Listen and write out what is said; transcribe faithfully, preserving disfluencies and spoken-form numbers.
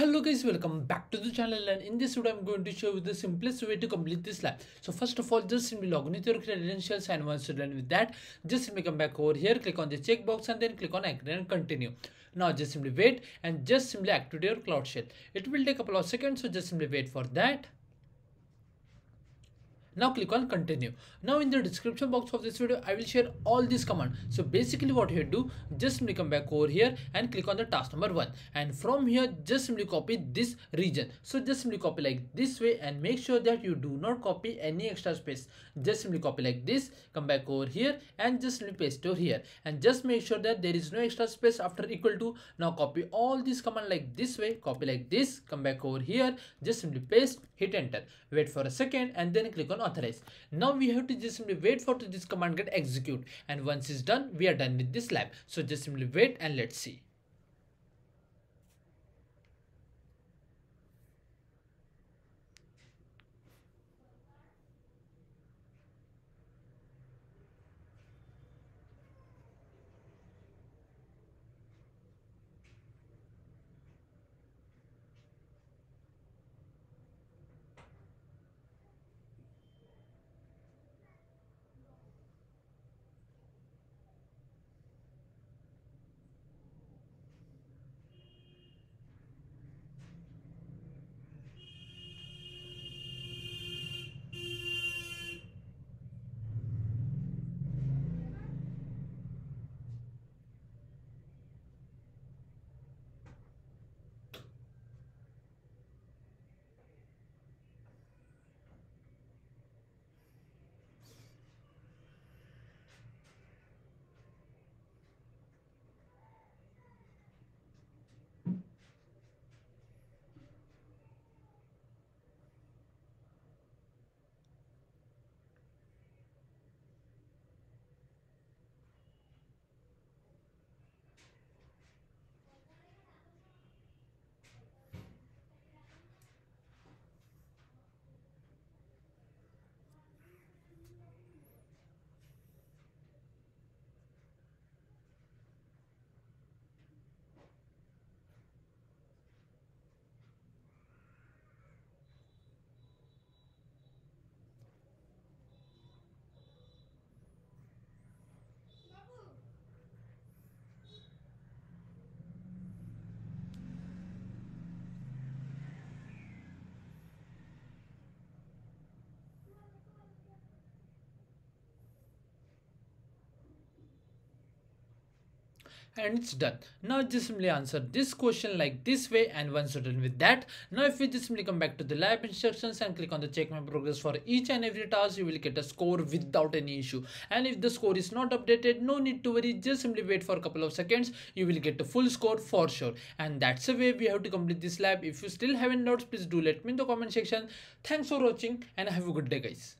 Hello guys, welcome back to the channel, and in this video I'm going to show you the simplest way to complete this lab. So first of all, just simply log in with your credentials, and once you're done with that, just simply come back over here, click on the checkbox and then click on agree and continue. Now just simply wait and just simply activate your Cloud Shell. It will take a couple of seconds, so just simply wait for that. Now click on continue. Now in the description box of this video, I will share all these commands. So basically what you do, just simply come back over here and click on the task number one. And from here, just simply copy this region. So just simply copy like this way and make sure that you do not copy any extra space. Just simply copy like this, come back over here and just simply paste over here. And just make sure that there is no extra space after equal to. Now copy all these commands like this way, copy like this, come back over here, just simply paste, hit enter. Wait for a second and then click on authorize. Now we have to just simply wait for this command get execute, and once it's done, we are done with this lab. So just simply wait and let's see. And it's done. Now just simply answer this question like this way, and once you're done with that, now if we just simply come back to the lab instructions and click on the check my progress for each and every task, you will get a score without any issue. And if the score is not updated, no need to worry, just simply wait for a couple of seconds, you will get a full score for sure. And that's the way we have to complete this lab. If you still haven't notes, please do let me in the comment section. Thanks for watching and have a good day guys.